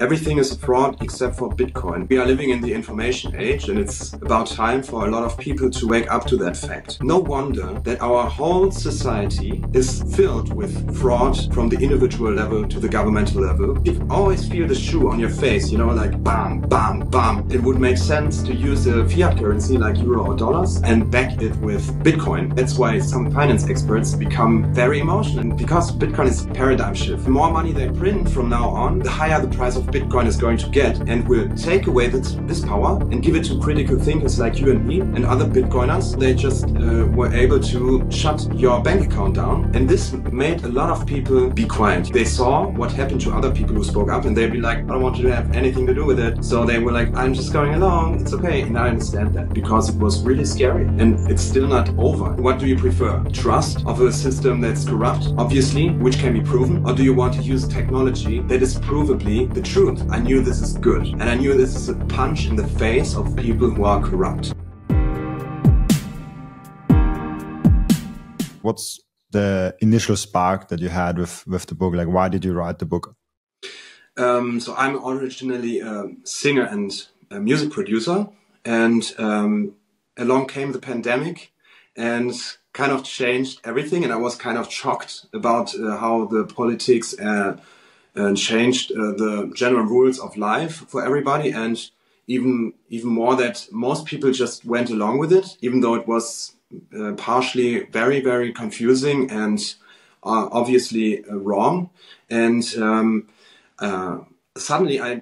Everything is a fraud except for Bitcoin. We are living in the information age, and it's about time for a lot of people to wake up to that fact. No wonder that our whole society is filled with fraud from the individual level to the governmental level. You always feel the shoe on your face, you know, like bam, bam, bam. It would make sense to use a fiat currency like euro or dollars and back it with Bitcoin. That's why some finance experts become very emotional. And because Bitcoin is a paradigm shift, the more money they print from now on, the higher the price of Bitcoin is going to get, and will take away this power and give it to critical thinkers like you and me and other Bitcoiners. They just were able to shut your bank account down, and this made a lot of people be quiet. They saw what happened to other people who spoke up, and they'd be like, I don't want to have anything to do with it. So they were like, I'm just going along, it's okay. And I understand that, because it was really scary, and it's still not over. What do you prefer? Trust of a system that's corrupt, obviously, which can be proven, or do you want to use technology that is provably the truth? I knew this is good, and I knew this is a punch in the face of people who are corrupt. What's the initial spark that you had with the book? Like, why did you write the book? So I'm originally a singer and a music producer, and along came the pandemic and kind of changed everything, and I was kind of shocked about how the politics and changed the general rules of life for everybody, and even more that most people just went along with it, even though it was partially very, very confusing and obviously wrong. And suddenly I,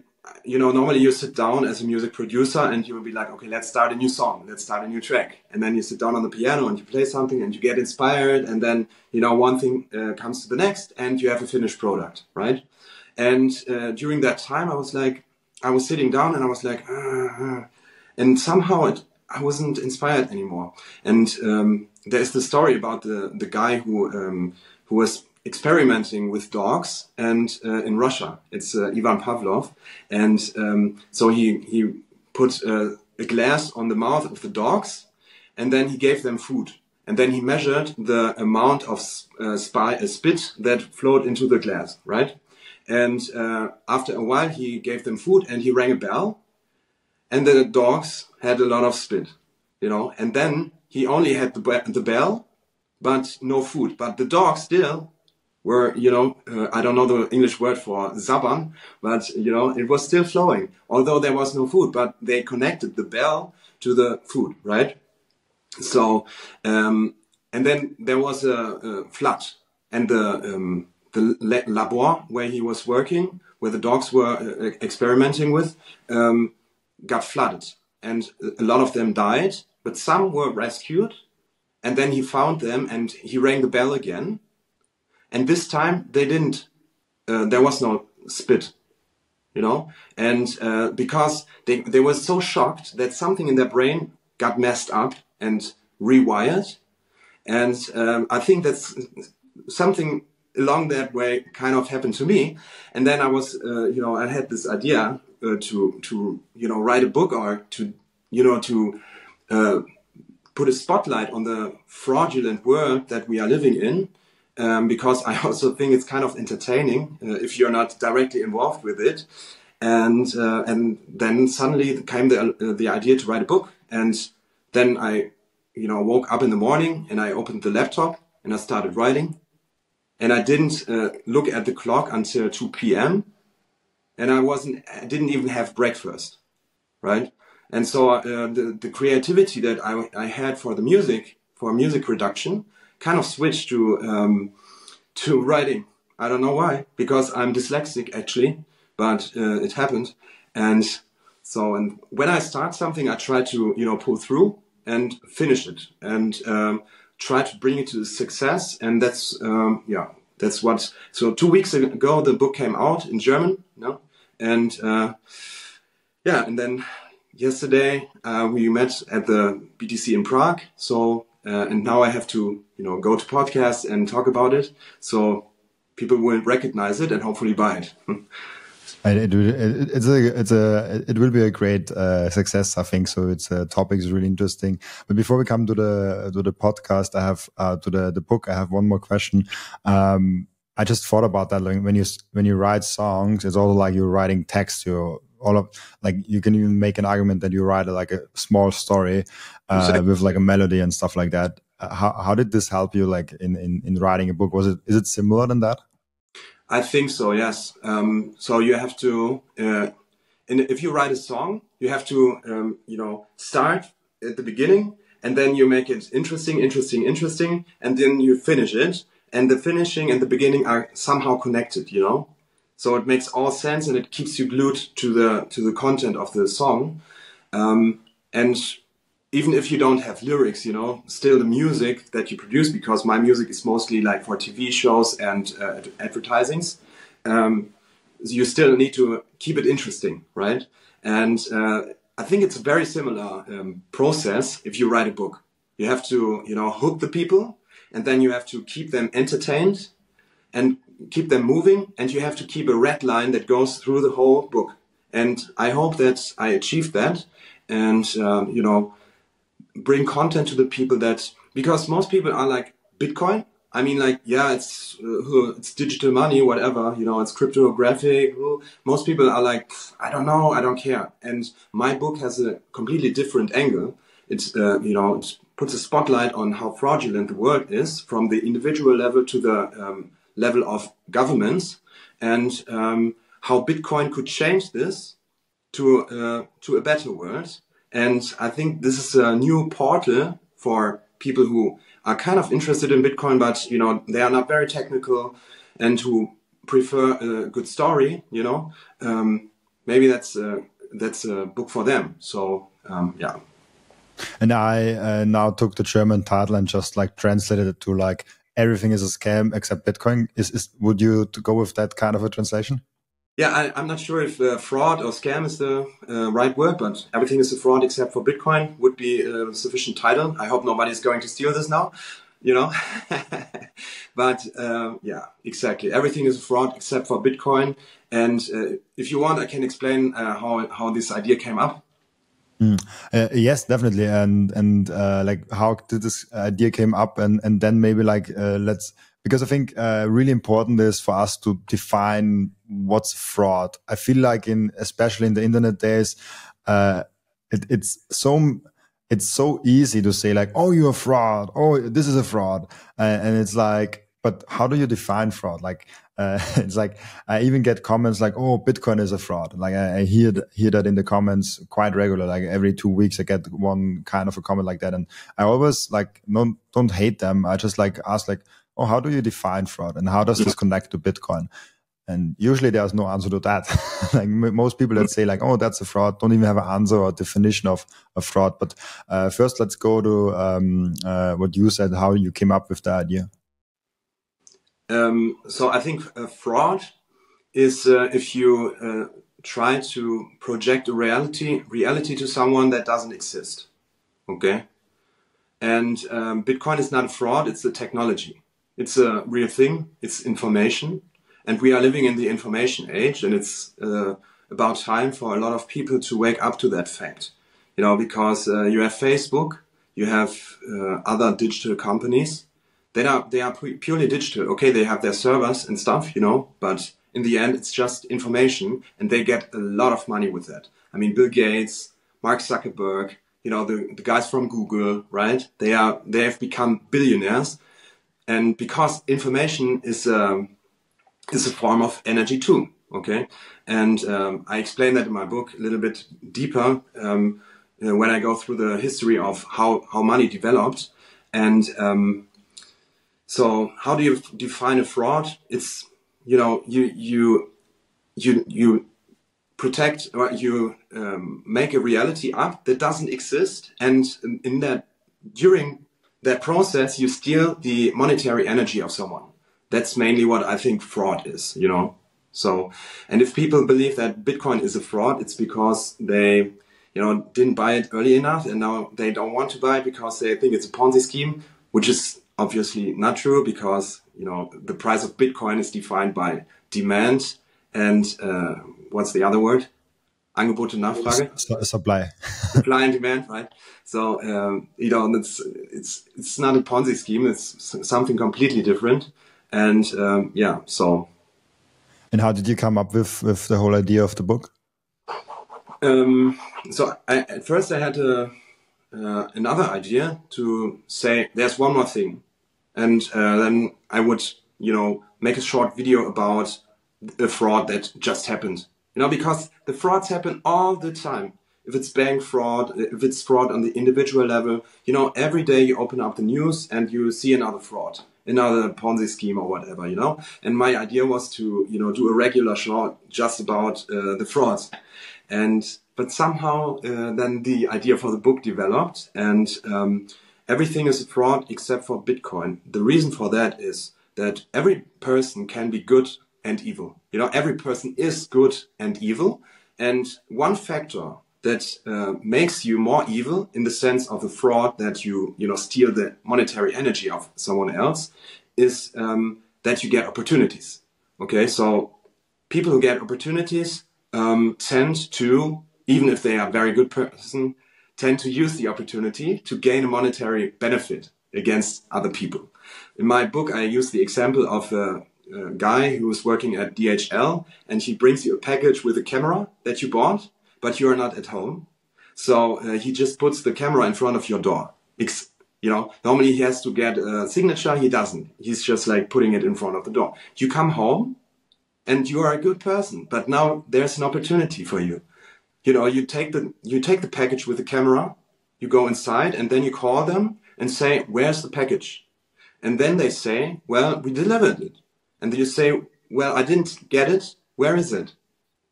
you know, normally you sit down as a music producer and you will be like, okay, let's start a new song, let's start a new track. And then you sit down on the piano and you play something and you get inspired. And then, you know, one thing comes to the next and you have a finished product, right? And during that time, I was sitting down and I was like, and somehow I wasn't inspired anymore. And there's the story about the guy who was experimenting with dogs, and in Russia, it's Ivan Pavlov. And so he put a glass on the mouth of the dogs, and then he gave them food. And then he measured the amount of spit that flowed into the glass, right? And after a while, he gave them food and he rang a bell, and the dogs had a lot of spit, you know? And then he only had the bell, but no food. But the dogs still were, you know, I don't know the English word for zaban, but, you know, it was still flowing, although there was no food, but they connected the bell to the food, right? So, and then there was a flood, and the labor where he was working, where the dogs were experimenting with, got flooded, and a lot of them died, but some were rescued. And then he found them and he rang the bell again. And this time they didn't, there was no spit, you know? And because they were so shocked that something in their brain got messed up and rewired. And I think that's something along that way kind of happened to me. And then I was, you know, I had this idea to, you know, write a book, or to, you know, to put a spotlight on the fraudulent world that we are living in. Because I also think it's kind of entertaining if you're not directly involved with it. And then suddenly came the idea to write a book. And then I, you know, woke up in the morning and I opened the laptop and I started writing. And I didn't look at the clock until 2 p.m. And I didn't even have breakfast, right? And so the creativity that I had for the music, for music production, kind of switched to writing. I don't know why, because I'm dyslexic actually, but it happened. And so, and when I start something, I try to, you know, pull through and finish it, and try to bring it to success. And that's yeah, that's what. So 2 weeks ago, the book came out in German, no, and yeah, and then. Yesterday we met at the BTC in Prague, so and now I have to, you know, go to podcasts and talk about it, so people will recognize it and hopefully buy it. It will be a great success, I think. So it's topic is really interesting. But before we come to the podcast, I have to the book, I have one more question. I just thought about that. Like when you write songs, it's also like you're writing text. You can even make an argument that you write like a small story with like a melody and stuff like that. How did this help you like in writing a book? Is it similar than that? I think so, yes. So you have to, and if you write a song, you have to, start at the beginning and then you make it interesting, and then you finish it. And the finishing and the beginning are somehow connected, So it makes all sense and it keeps you glued to the content of the song. And even if you don't have lyrics, still the music that you produce, because my music is mostly like for TV shows and advertisings, you still need to keep it interesting, right? And I think it's a very similar process if you write a book. You have to, hook the people, and then you have to keep them entertained and keep them moving, and you have to keep a red line that goes through the whole book. And I hope that I achieved that and, bring content to the people that, because most people are like Bitcoin. I mean, like, yeah, it's digital money, whatever, it's cryptographic. Most people are like, I don't know, I don't care. And my book has a completely different angle. It's, it puts a spotlight on how fraudulent the world is from the individual level to the level of governments, and how Bitcoin could change this to a better world. And I think this is a new portal for people who are kind of interested in Bitcoin, but, they are not very technical and who prefer a good story, maybe that's a book for them. So, yeah. And I now took the German title and just like translated it to like, everything is a scam except Bitcoin. Would you go with that kind of a translation? Yeah, I'm not sure if fraud or scam is the right word, but everything is a fraud except for Bitcoin would be a sufficient title. I hope nobody's going to steal this now, But yeah, exactly. Everything is a fraud except for Bitcoin. And if you want, I can explain how this idea came up. Yes, definitely. And like how did this idea came up? And then maybe like because I think really important is for us to define what's fraud. I feel like especially in the internet days, it's so easy to say like, oh, you're a fraud. Oh, this is a fraud. And it's like, but how do you define fraud? Like, it's like, I even get comments like, oh, Bitcoin is a fraud. Like I hear that in the comments quite regular. Like every 2 weeks I get one kind of a comment like that. And I always like, don't hate them. I just like ask like, oh, how do you define fraud and how does this connect to Bitcoin? And usually there's no answer to that. Like most people that say like, oh, that's a fraud, don't even have an answer or definition of a fraud. But first, let's go to what you said, how you came up with the idea. So I think fraud is if you try to project a reality to someone that doesn't exist. Okay. And Bitcoin is not a fraud, it's a technology. It's a real thing, it's information. And we are living in the information age, and it's about time for a lot of people to wake up to that fact. Because you have Facebook, you have other digital companies. They are purely digital. Okay, they have their servers and stuff, but in the end, it's just information, and they get a lot of money with that. I mean, Bill Gates, Mark Zuckerberg, the guys from Google, right? They have become billionaires, and because information is a form of energy too. Okay, and I explain that in my book a little bit deeper when I go through the history of how money developed. And so, how do you define a fraud? It's you protect, or you make a reality up that doesn't exist, and during that process you steal the monetary energy of someone. That's mainly what I think fraud is, So, and if people believe that Bitcoin is a fraud, it's because they, didn't buy it early enough, and now they don't want to buy it because they think it's a Ponzi scheme, which is obviously not true, because the price of Bitcoin is defined by demand and what's the other word? Angebot and Nachfrage? Supply. Supply and demand, right? So, it's not a Ponzi scheme. It's something completely different. And yeah, so. And how did you come up with the whole idea of the book? So at first I had another idea to say there's one more thing, and then I would, you know, make a short video about a fraud that just happened. You know, because the frauds happen all the time. If it's bank fraud, if it's fraud on the individual level, you know, every day you open up the news and you see another fraud, another Ponzi scheme or whatever, you know. And my idea was to, you know, do a regular short just about the frauds. But somehow then the idea for the book developed, and everything is a fraud except for Bitcoin. The reason for that is that every person can be good and evil. You know, every person is good and evil. And one factor that makes you more evil in the sense of the fraud that you know, steal the monetary energy of someone else is that you get opportunities. Okay, so people who get opportunities tend to, even if they are a very good person, tend to use the opportunity to gain a monetary benefit against other people. In my book, I use the example of a guy who is working at DHL, and he brings you a package with a camera that you bought, but you are not at home. So he just puts the camera in front of your door. You know, normally he has to get a signature. He doesn't. He's just like putting it in front of the door. You come home and you are a good person, but now there's an opportunity for you. You know, you take the package with the camera, you go inside, and then you call them and say, where's the package? And then they say, well, we delivered it. And you say, well, I didn't get it. Where is it?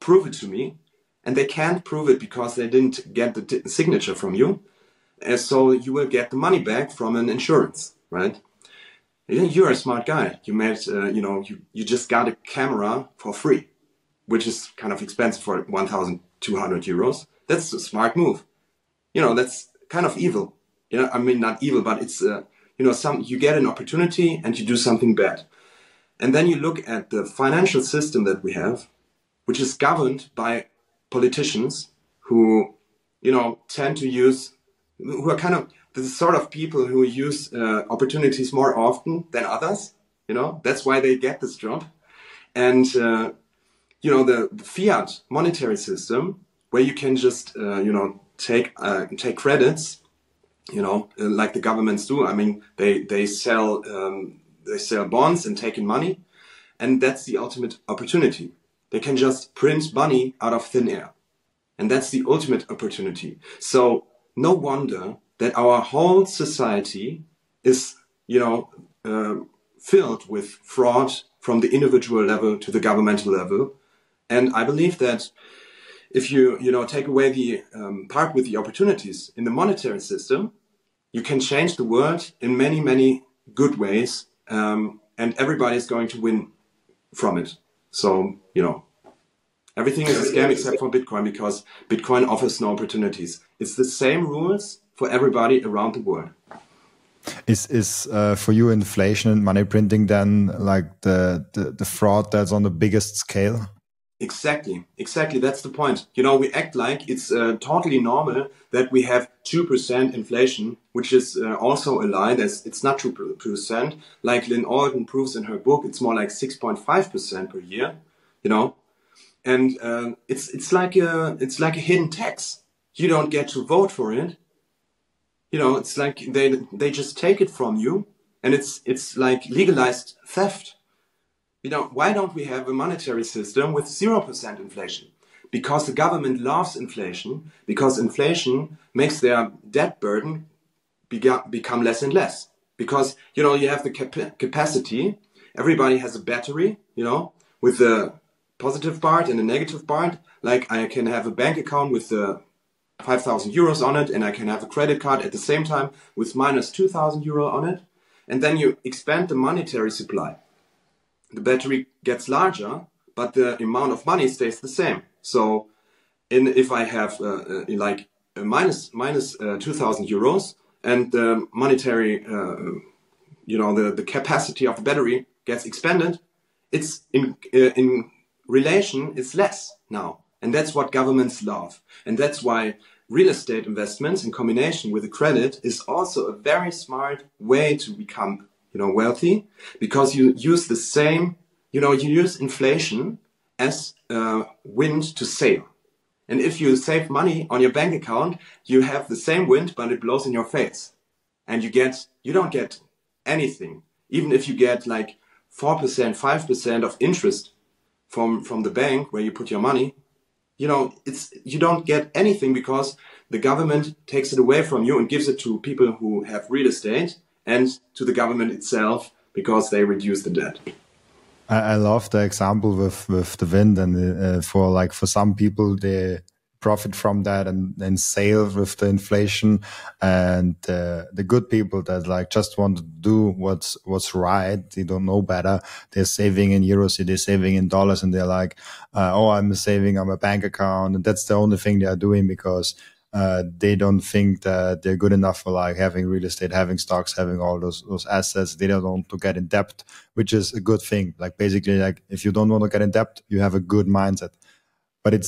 Prove it to me. And they can't prove it because they didn't get the signature from you. And so you will get the money back from an insurance, right? You're a smart guy. You made, you know, you just got a camera for free, which is kind of expensive for 1,200 euros. That's a smart move. You know, that's kind of evil. You know, I mean, not evil, but it's, you know, you get an opportunity and you do something bad. And then you look at the financial system that we have, which is governed by politicians who, you know, tend to use, who are kind of the sort of people who use opportunities more often than others. You know, that's why they get this job. And, you know, the fiat monetary system, where you can just, you know, take credits, you know, like the governments do. I mean, they sell bonds and take in money. And that's the ultimate opportunity. They can just print money out of thin air. And that's the ultimate opportunity. So no wonder that our whole society is, you know, filled with fraud from the individual level to the governmental level. And I believe that if you know, take away the part with the opportunities in the monetary system, you can change the world in many, many good ways. And everybody is going to win from it. So, you know, everything is a scam except for Bitcoin, because Bitcoin offers no opportunities. It's the same rules for everybody around the world. Is for you inflation and money printing then like the fraud that's on the biggest scale? Exactly. That's the point. You know, we act like it's totally normal that we have 2% inflation, which is also a lie. It's not 2%. Like Lynn Alden proves in her book, it's more like 6.5% per year. You know, and it's like a hidden tax. You don't get to vote for it. You know, it's like they just take it from you, and it's like legalized theft. You know, why don't we have a monetary system with 0% inflation? Because the government loves inflation, because inflation makes their debt burden become less and less. Because, you know, you have the capacity, everybody has a battery, you know, with the positive part and the negative part. Like I can have a bank account with 5,000 euros on it, and I can have a credit card at the same time with minus 2,000 euro on it. And then you expand the monetary supply. The battery gets larger, but the amount of money stays the same. So if I have like a minus 2,000 euros and the monetary, you know, the capacity of the battery gets expanded, it's in relation, it's less now. And that's what governments love. And that's why real estate investments in combination with a credit is also a very smart way to become wealthy, because you use the same, you use inflation as wind to sail. And if you save money on your bank account, you have the same wind, but it blows in your face. And you don't get anything. Even if you get like 4%, 5% of interest from the bank where you put your money, you don't get anything, because the government takes it away from you and gives it to people who have real estate and to the government itself, because they reduce the debt. I love the example with the wind, and for some people they profit from that and sail with the inflation, and the good people that just want to do what's right, they don't know better, they're saving in euros, they're saving in dollars, and they're like, oh, I'm saving on my bank account, and that's the only thing they are doing, because they don't think that they're good enough for having real estate, having stocks, having all those assets. They don't want to get in debt, which is a good thing. Basically, if you don't want to get in debt, you have a good mindset. But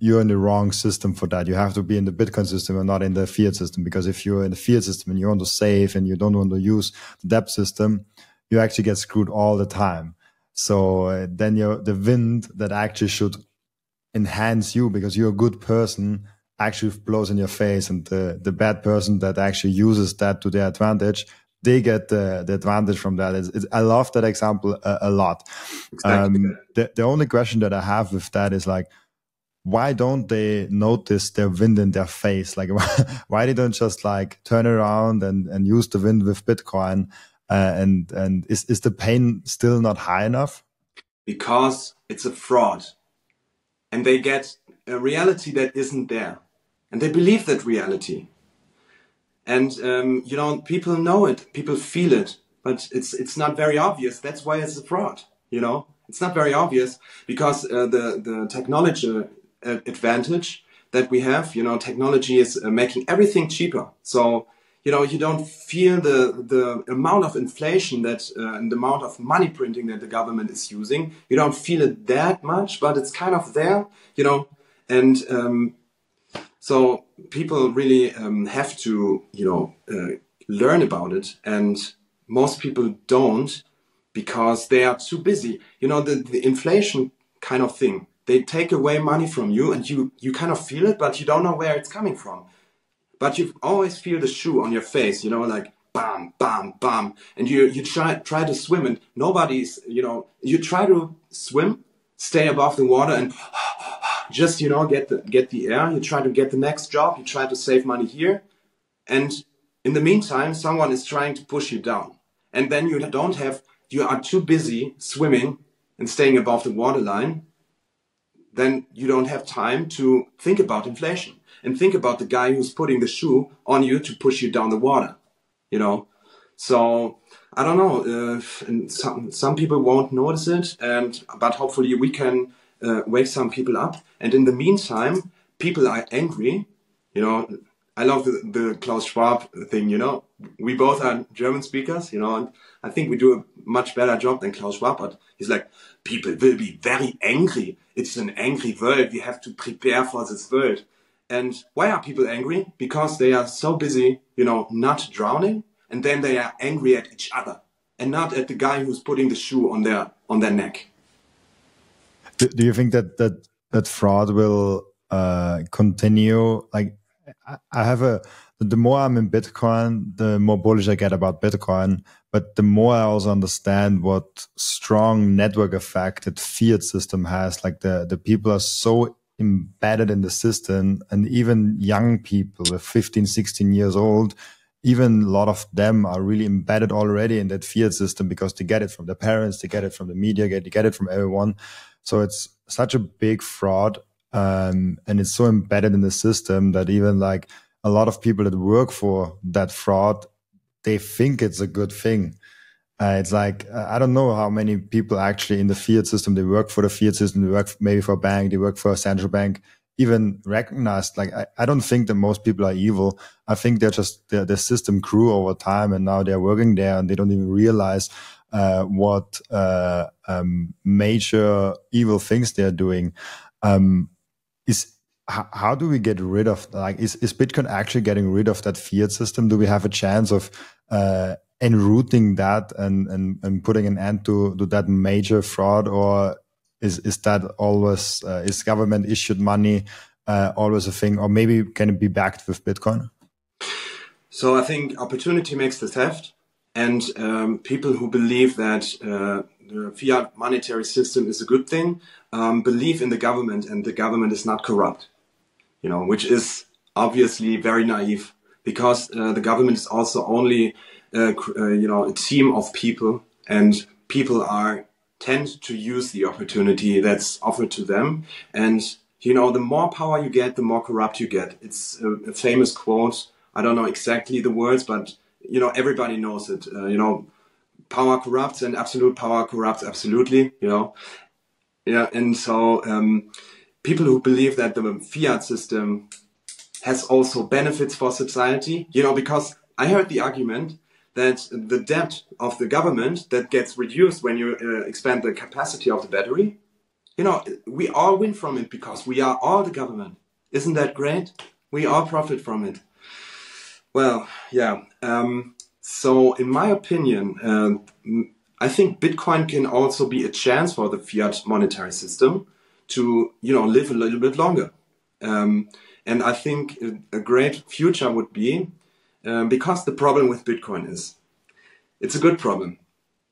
you're in the wrong system for that. You have to be in the Bitcoin system and not in the fiat system, because if you're in the fiat system and you want to save and you don't want to use the debt system, you actually get screwed all the time. So then the wind that actually should enhance you because you're a good person actually blows in your face, and the bad person that actually uses that to their advantage, they get the advantage from that. I love that example a lot. Exactly. The only question that I have with that is why don't they notice the wind in their face? Why they don't just turn around and use the wind with Bitcoin? And is the pain still not high enough? Because it's a fraud, and they get a reality that isn't there. And they believe that reality. And, people know it, people feel it, but it's not very obvious. That's why it's a fraud, It's not very obvious, because the technology advantage that we have, technology is making everything cheaper. So, you don't feel the amount of inflation and the amount of money printing that the government is using. You don't feel it that much, but it's kind of there, And so people really have to, learn about it. And most people don't, because they are too busy. The inflation kind of thing, they take away money from you, and you kind of feel it, but you don't know where it's coming from. But you always feel the shoe on your face, bam, bam, bam. And you try to swim, and nobody's, you try to swim, stay above the water, and just, get the air. You try to get the next job. You try to save money here. And in the meantime, someone is trying to push you down. And then you are too busy swimming and staying above the waterline. Then you don't have time to think about inflation and think about the guy who's putting the shoe on you to push you down the water, So I don't know. And some people won't notice it. But hopefully we can wake some people up. And in the meantime, people are angry. I love the Klaus Schwab thing, We both are German speakers, and I think we do a much better job than Klaus Schwab. But he's like, people will be very angry. It's an angry world. We have to prepare for this world. And why are people angry? Because they are so busy, not drowning. And then they are angry at each other and not at the guy who's putting the shoe on their neck. Do you think that fraud will continue? I have the more I'm in Bitcoin, the more bullish I get about Bitcoin, but the more I also understand what strong network effect that fiat system has. The people are so embedded in the system, and even young people, 15, 16 years old, even a lot of them are really embedded already in that fiat system, because they get it from their parents, they get it from the media, they get it from everyone. So it's such a big fraud, and it's so embedded in the system that even a lot of people that work for that fraud, they think it's a good thing. It's I don't know how many people actually in the fiat system, they work for the fiat system, they work maybe for a bank, they work for a central bank, even recognized. I don't think that most people are evil. I think they're just, the system grew over time, and now they're working there and they don't even realize what major evil things they're doing. How do we get rid of, is Bitcoin actually getting rid of that fiat system? Do we have a chance of enrooting that and putting an end to that major fraud? Or is that always, is government issued money always a thing, or maybe can it be backed with Bitcoin? So I think opportunity makes the theft, and people who believe that the fiat monetary system is a good thing believe in the government, and the government is not corrupt, you know, which is obviously very naive, because the government is also only you know, a team of people, and people tend to use the opportunity that's offered to them. And you know, the more power you get, the more corrupt you get. It's a famous quote. I don't know exactly the words, but you know, everybody knows it. You know, power corrupts, and absolute power corrupts absolutely. You know, yeah. And so people who believe that the fiat system has also benefits for society, you know, because I heard the argument that the debt of the government that gets reduced when you expand the capacity of the battery, you know, we all win from it because we are all the government. Isn't that great? We all profit from it. Well, yeah. So in my opinion, I think Bitcoin can also be a chance for the fiat monetary system to, you know, live a little bit longer. And I think a great future would be, because the problem with Bitcoin is, it's a good problem.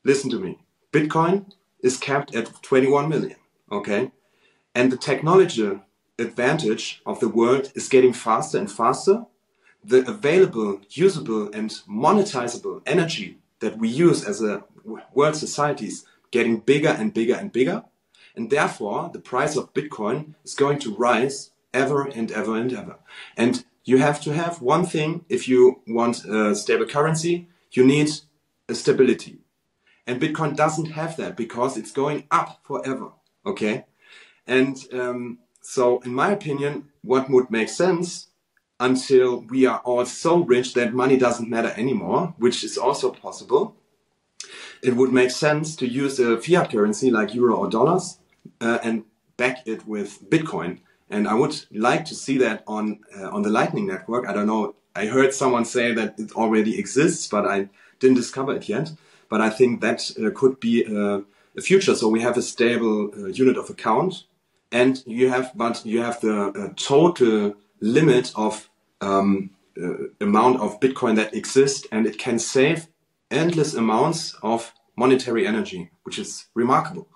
Listen to me. Bitcoin is capped at 21 million, okay? And the technology advantage of the world is getting faster and faster. The available, usable and monetizable energy that we use as a world society is getting bigger and bigger and bigger. And therefore, the price of Bitcoin is going to rise ever and ever and ever. And you have to have one thing. If you want a stable currency, you need a stability. And Bitcoin doesn't have that, because it's going up forever. Okay. And so in my opinion, what would make sense until we are all so rich that money doesn't matter anymore, which is also possible, it would make sense to use a fiat currency like euro or dollars and back it with Bitcoin. And I would like to see that on the Lightning Network. I don't know. I heard someone say that it already exists, but I didn't discover it yet. But I think that could be a future. So we have a stable unit of account, and you have the total limit of amount of Bitcoin that exists, and it can save endless amounts of monetary energy, which is remarkable.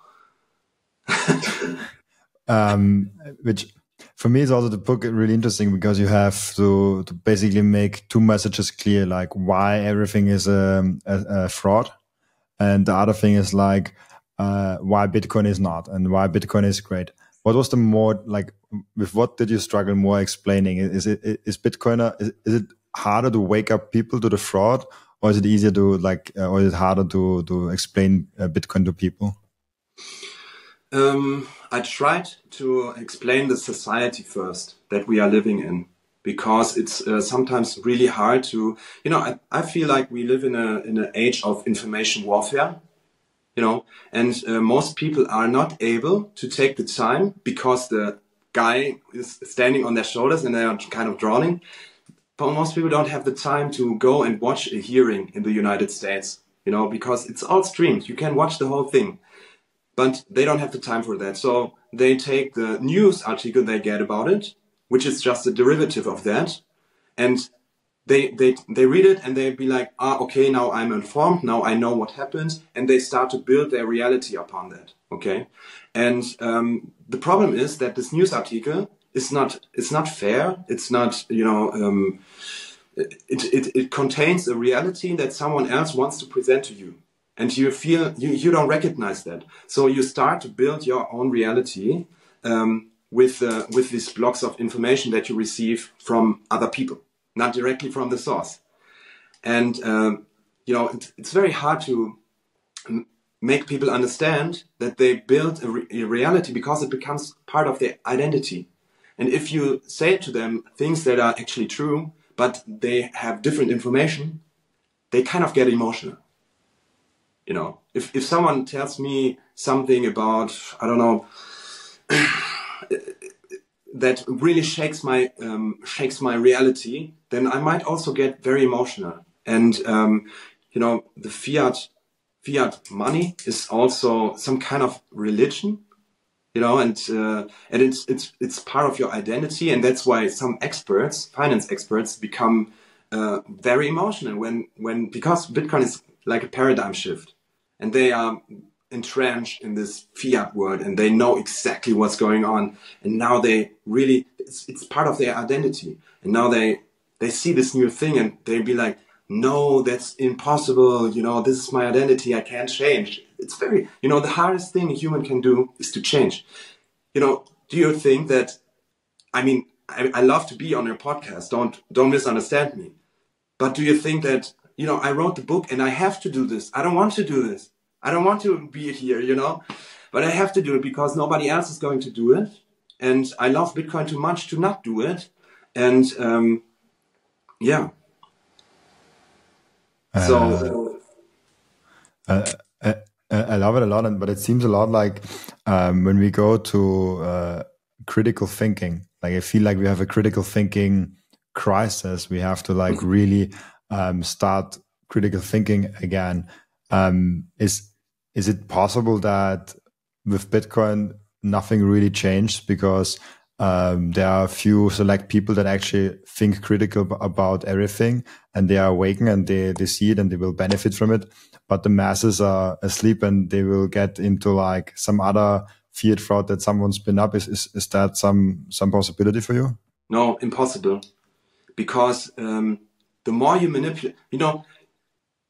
Which for me is also the book really interesting, because you have to basically make two messages clear, like why everything is a fraud, and the other thing is like why Bitcoin is not, and why Bitcoin is great. What was the more, like, with what did you struggle more explaining? Is it harder to wake up people to the fraud, or is it easier to like, or is it harder to explain Bitcoin to people? I tried to explain the society first that we are living in, because it's sometimes really hard to, you know, I feel like we live in an age of information warfare, you know, and most people are not able to take the time, because the guy is standing on their shoulders and they are kind of drowning. But most people don't have the time to go and watch a hearing in the United States, you know, because it's all streamed. You can watch the whole thing. But they don't have the time for that. So they take the news article they get about it, which is just a derivative of that. And they read it and they be like, ah, okay, now I'm informed. Now I know what happened. And they start to build their reality upon that. Okay. And the problem is that this news article is not fair. It's not, you know, it contains a reality that someone else wants to present to you. And you feel you don't recognize that, so you start to build your own reality with these blocks of information that you receive from other people, not directly from the source. And you know, it's very hard to make people understand that they build a reality, because it becomes part of their identity. And if you say to them things that are actually true, but they have different information, they kind of get emotional. You know, if someone tells me something about, I don't know, that really shakes my reality, then I might also get very emotional. And you know, the fiat money is also some kind of religion, you know, and it's part of your identity, and that's why some experts, finance experts, become very emotional when because Bitcoin is like a paradigm shift, and they are entrenched in this fiat world, and they know exactly what's going on, and now they really it's part of their identity, and now they see this new thing, and they be like, no, that's impossible. You know, this is my identity. I can't change. It's very, you know, the hardest thing a human can do is to change. You know, do you think that, I mean, I love to be on your podcast. Don't misunderstand me. But do you think that, you know, I wrote the book and I have to do this. I don't want to do this. I don't want to be here, you know, but I have to do it because nobody else is going to do it. And I love Bitcoin too much to not do it. And yeah. I love it a lot, but it seems a lot like when we go to critical thinking, like I feel like we have a critical thinking crisis. We have to like really start critical thinking again. Is it possible that with Bitcoin, nothing really changed because there are a few select people that actually think critical about everything, and they are awakened and they see it and they will benefit from it. But the masses are asleep and they will get into like some other fiat fraud that someone's been up. Is that some possibility for you? No, impossible. Because the more you manipulate, you know,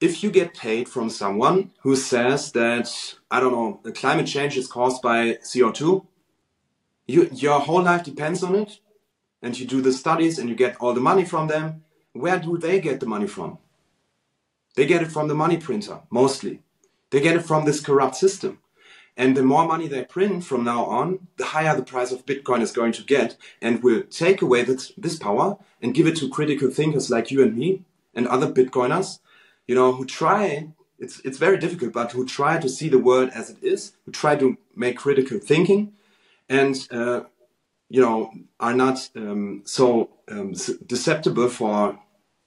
if you get paid from someone who says that, I don't know, the climate change is caused by CO2, your whole life depends on it, and you do the studies and you get all the money from them. Where do they get the money from? They get it from the money printer, mostly. They get it from this corrupt system. And the more money they print from now on, the higher the price of Bitcoin is going to get, and will take away this power and give it to critical thinkers like you and me and other Bitcoiners, you know, who try, it's very difficult, but who try to see the world as it is, who try to make critical thinking, and, you know, are not susceptible for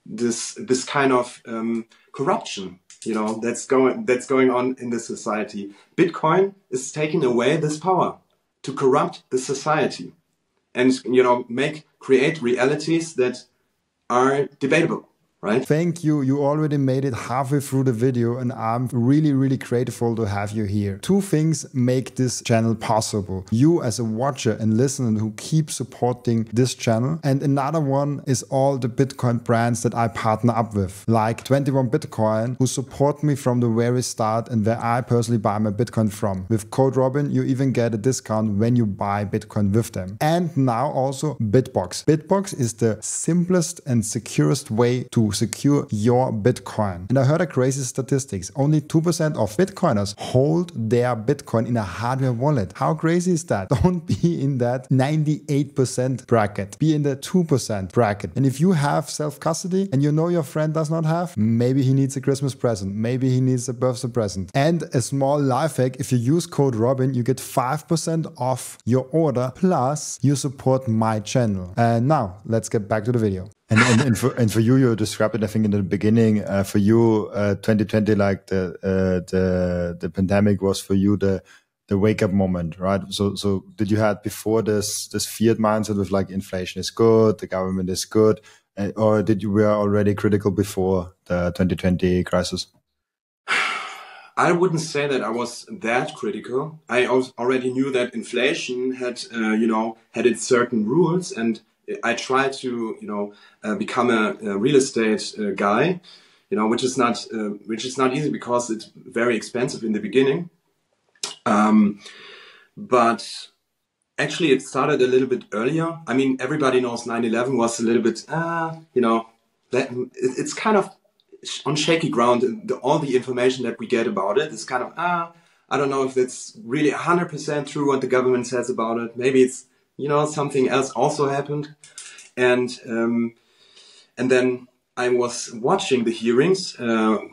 this kind of corruption, you know, that's going on in this society. Bitcoin is taking away this power to corrupt the society and, you know, create realities that are debatable. Right. Thank you. You already made it halfway through the video, and I'm really, really grateful to have you here. Two things make this channel possible. You as a watcher and listener who keep supporting this channel. And another one is all the Bitcoin brands that I partner up with, like 21 Bitcoin, who support me from the very start and where I personally buy my Bitcoin from. With code Robin, you even get a discount when you buy Bitcoin with them. And now also Bitbox. Bitbox is the simplest and securest way to secure your Bitcoin. And I heard a crazy statistics. Only 2% of Bitcoiners hold their Bitcoin in a hardware wallet. How crazy is that? Don't be in that 98% bracket. Be in the 2% bracket. And if you have self-custody and you know your friend does not have, maybe he needs a Christmas present. Maybe he needs a birthday present. And a small life hack, if you use code Robin, you get 5% off your order. Plus, you support my channel. And now, let's get back to the video. And for you described it, I think, in the beginning. For you, 2020, like the pandemic, was for you the wake up moment, right? So did you had before this fiat mindset with like inflation is good, the government is good, or did you were already critical before the 2020 crisis? I wouldn't say that I was that critical. I already knew that inflation had its certain rules, and I tried to, you know, become a real estate guy, you know, which is not easy because it's very expensive in the beginning. But actually, it started a little bit earlier. I mean, everybody knows 9/11 was a little bit, you know, it's kind of on shaky ground. All the information that we get about it is kind of, I don't know if it's really 100% true what the government says about it. Maybe it's, you know, something else also happened. And then I was watching the hearings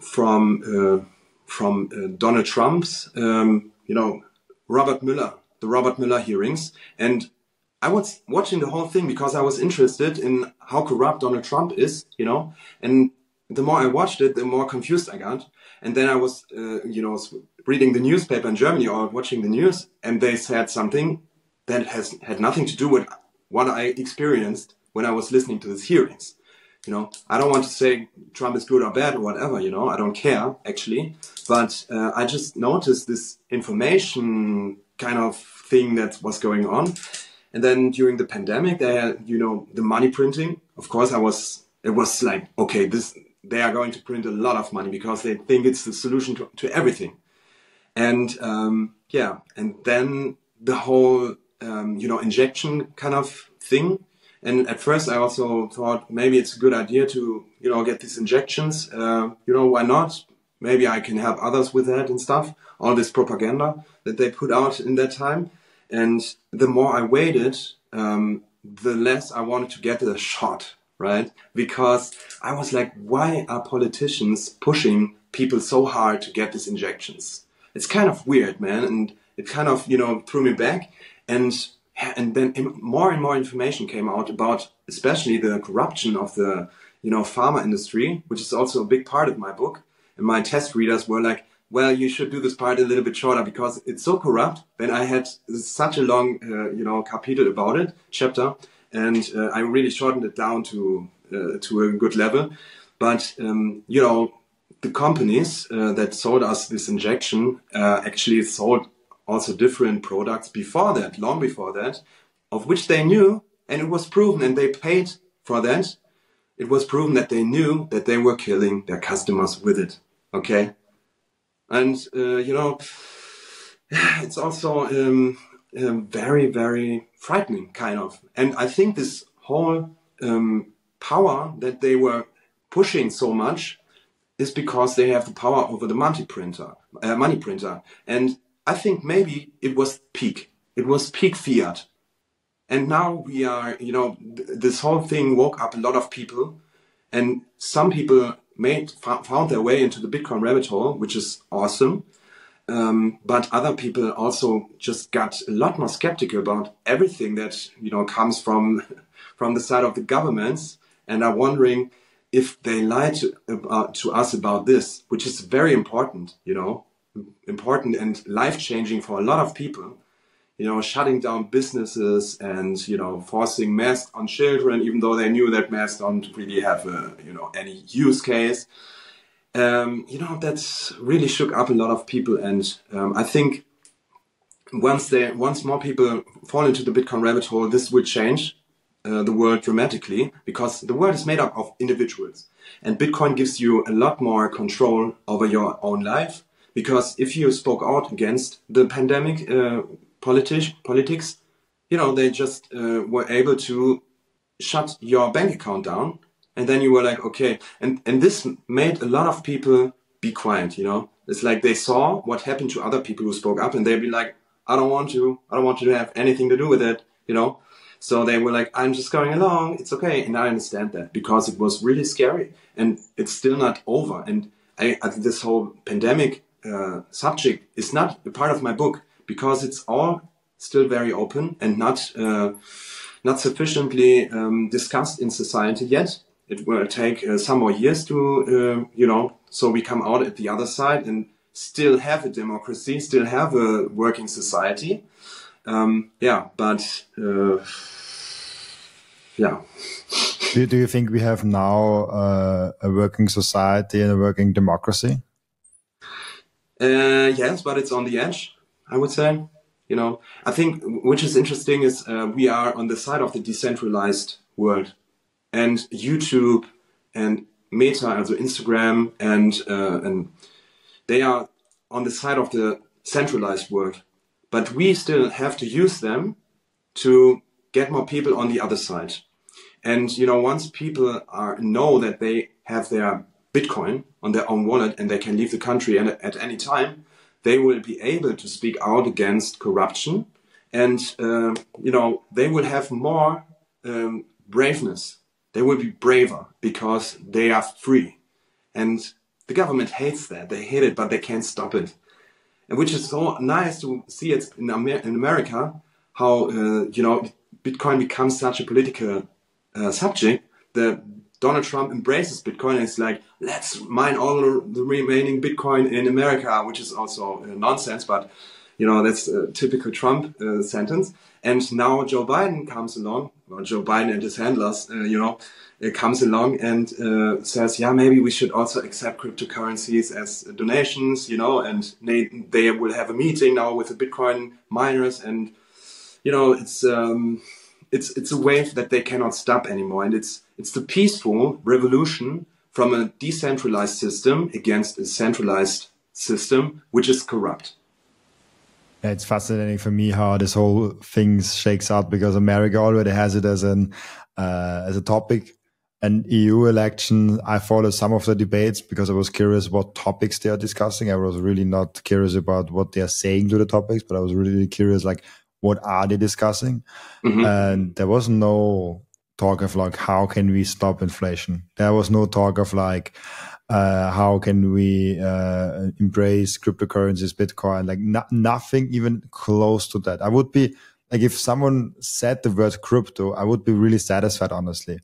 from Donald Trump's, you know, the Robert Mueller hearings. And I was watching the whole thing because I was interested in how corrupt Donald Trump is, you know, and the more I watched it, the more confused I got. And then I was, reading the newspaper in Germany or watching the news, and they said something that had nothing to do with what I experienced when I was listening to these hearings. I don't want to say Trump is good or bad or whatever, I don't care, actually. But I just noticed this information kind of thing that was going on. And then during the pandemic, they had, the money printing. Of course, it was like, okay, they are going to print a lot of money because they think it's the solution to everything. And and then the whole, injection kind of thing. And at first I also thought maybe it's a good idea to, get these injections. Why not? Maybe I can help others with that and stuff. All this propaganda that they put out in that time. And the more I waited, the less I wanted to get the shot, right? Because I was like, why are politicians pushing people so hard to get these injections? It's kind of weird, man. And it kind of, threw me back. And then more and more information came out about especially the corruption of the, pharma industry, which is also a big part of my book. And my test readers were like, well, you should do this part a little bit shorter because it's so corrupt. Then I had such a long, capital about it, chapter. And I really shortened it down to a good level. But, the companies that sold us this injection actually sold also different products before that, long before that, of which they knew, and it was proven, and they paid for that. It was proven that they knew that they were killing their customers with it, okay? And, it's also very, very frightening, kind of. And I think this whole power that they were pushing so much is because they have the power over the money printer. And I think maybe it was peak. It was peak fiat. And now we are, this whole thing woke up a lot of people. And some people found their way into the Bitcoin rabbit hole, which is awesome. But other people also just got a lot more skeptical about everything that, comes from the side of the governments. And are wondering if they lied to us about this, which is very important, important and life-changing for a lot of people, shutting down businesses and, forcing masks on children, even though they knew that masks don't really have, any use case. That's really shook up a lot of people. And I think once more people fall into the Bitcoin rabbit hole, this will change the world dramatically, because the world is made up of individuals. And Bitcoin gives you a lot more control over your own life. Because if you spoke out against the pandemic politics, they just were able to shut your bank account down. And then you were like, okay. And this made a lot of people be quiet, It's like they saw what happened to other people who spoke up, and they'd be like, I don't want to have anything to do with it, So they were like, I'm just going along. It's okay. And I understand that, because it was really scary. And it's still not over. And I think this whole pandemic subject is not a part of my book, because it's all still very open and not sufficiently discussed in society yet. It will take some more years to, so we come out at the other side and still have a democracy, still have a working society. Do you think we have now a working society and a working democracy? Yes, but it's on the edge, I would say. I think which is interesting is we are on the side of the decentralized world, and YouTube and Meta, also Instagram, and they are on the side of the centralized world. But we still have to use them to get more people on the other side. And, once people know that they have their Bitcoin on their own wallet and they can leave the country at any time, they will be able to speak out against corruption. And, they will have more braveness. They will be braver because they are free. And the government hates that. They hate it, but they can't stop it. And which is so nice to see it in America, how, Bitcoin becomes such a political subject. The Donald Trump embraces Bitcoin and is like, let's mine all the remaining Bitcoin in America, which is also nonsense, but you know, that's a typical Trump sentence. And now Joe Biden comes along, or Joe Biden and his handlers, you know, comes along and says, yeah, maybe we should also accept cryptocurrencies as donations, you know, and they will have a meeting now with the Bitcoin miners. And, you know, it's a wave that they cannot stop anymore. And it's the peaceful revolution from a decentralized system against a centralized system, which is corrupt. It's fascinating for me how this whole thing shakes out, because America already has it as a topic. And EU election, I follow some of the debates because I was curious what topics they are discussing. I was really not curious about what they are saying to the topics, but I was really curious, like, what are they discussing? Mm-hmm. And there was no talk of like, how can we stop inflation? There was no talk of like, how can we embrace cryptocurrencies, Bitcoin, like nothing even close to that. I would be like, if someone said the word crypto, I would be really satisfied, honestly.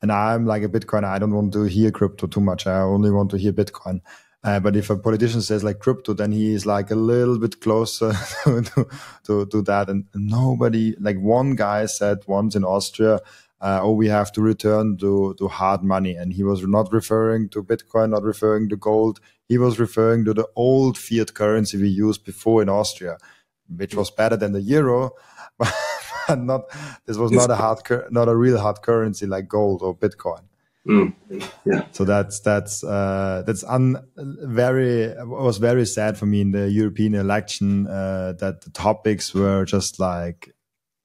And I'm like a Bitcoiner. I don't want to hear crypto too much. I only want to hear Bitcoin. But if a politician says like crypto, then he is like a little bit closer to that. And nobody, like one guy said once in Austria, oh, we have to return to hard money. And he was not referring to Bitcoin, not referring to gold. He was referring to the old fiat currency we used before in Austria, which was better than the euro, but not, this was not a real hard currency like gold or Bitcoin. Mm. Yeah. So it was very sad for me in the European election that the topics were just like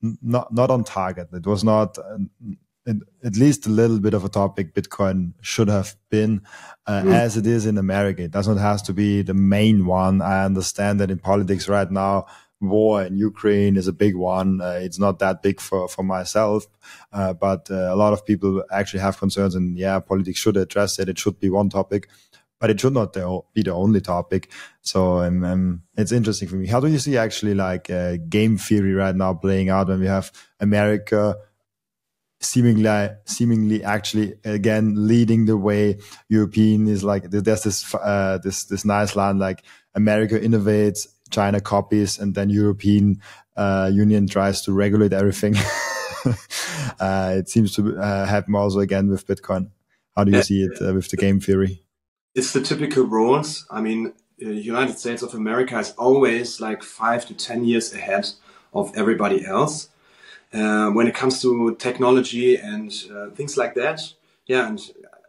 not on target. It was not at least a little bit of a topic Bitcoin should have been as it is in America. It doesn't have to be the main one. I understand that in politics right now, war in Ukraine is a big one. It's not that big for myself, but a lot of people actually have concerns, and yeah, politics should address it. It should be one topic, but it should not be the only topic. So it's interesting for me. How do you see actually like game theory right now playing out when we have America seemingly actually again leading the way? European is like, there's this nice line like America innovates, China copies, and then European Union tries to regulate everything. It seems to happen also again with Bitcoin. How do you see it with the game theory? It's the typical roles. I mean, United States of America is always like 5 to 10 years ahead of everybody else when it comes to technology and things like that. Yeah, and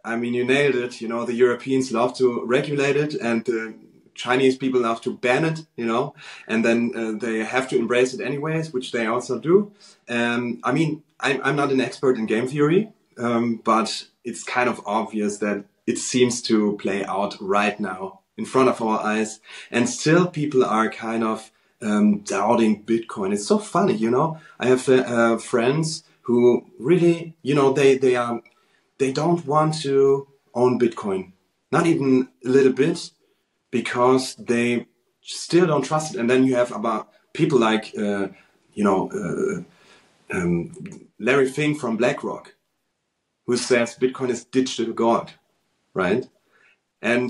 I mean, you nailed it. You know, the Europeans love to regulate it, and the Chinese people have to ban it, you know, and then they have to embrace it anyways, which they also do. I mean, I'm not an expert in game theory, but it's kind of obvious that it seems to play out right now in front of our eyes. And still people are kind of doubting Bitcoin. It's so funny, you know. I have friends who really, you know, they don't want to own Bitcoin, not even a little bit, because they still don't trust it. And then you have about people like, you know, Larry Fink from BlackRock, who says Bitcoin is digital gold, right? And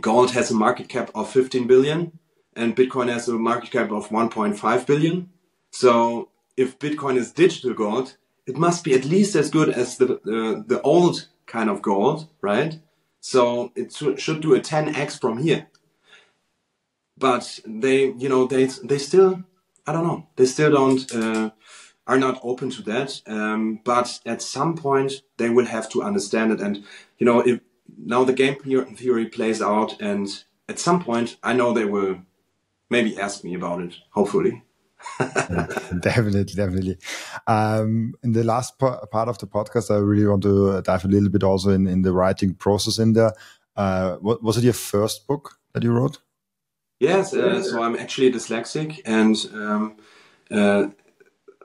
gold has a market cap of 15 billion and Bitcoin has a market cap of 1.5 billion. So if Bitcoin is digital gold, it must be at least as good as the old kind of gold, right? So it should do a 10x from here. But they, you know, they still, I don't know, they still don't, are not open to that. But at some point they will have to understand it. And, you know, if now the game theory plays out, and at some point I know they will maybe ask me about it, hopefully. Definitely. In the last part of the podcast, I really want to dive a little bit also in the writing process in there. What was it, your first book that you wrote? Yes. So I'm actually dyslexic, and